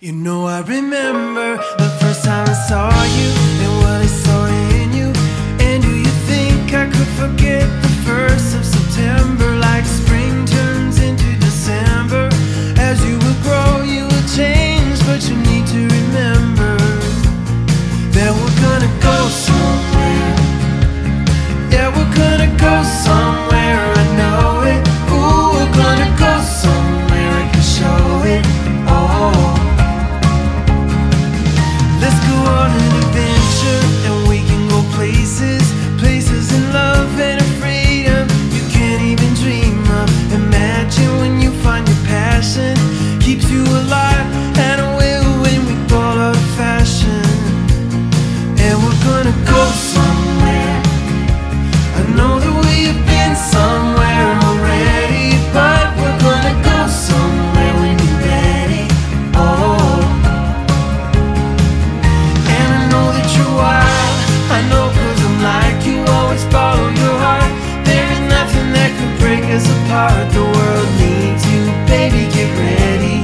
You know, I remember the first time I saw you and what I saw in you. And do you think I could forget the 1st of September? Like spring turns into December. As you will grow, you will change, but you need to remember that we're gonna go somewhere. Yeah, we're gonna go somewhere, I know it. Ooh, we're gonna go somewhere, I can show it. Oh, let's go on an adventure, and we can go places, places in love and in freedom you can't even dream of. Imagine when you find your passion, keeps you alive, and it will when we go out of fashion. And we're gonna go somewhere. I know that we have been somewhere already, but we're gonna go somewhere when you're ready. Oh. I know, 'cause I'm like you, always follow your heart. There is nothing that could break us apart. The world needs you, baby, get ready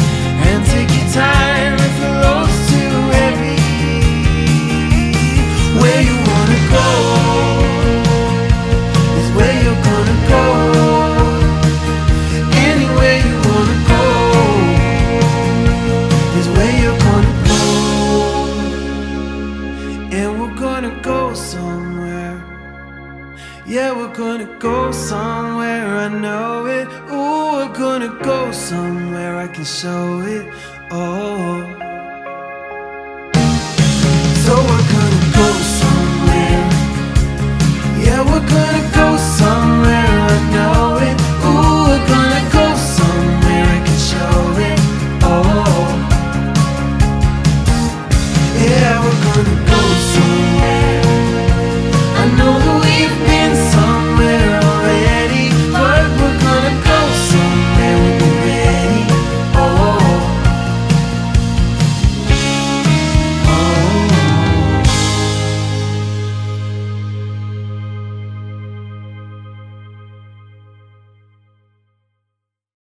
and take your time if the road's too heavy. Where you wanna go is where you're gonna go. Anywhere you wanna go is where you're gonna go. And we're gonna go somewhere. Yeah, we're gonna go somewhere, I know it. Ooh, we're gonna go somewhere, I can show it. Oh.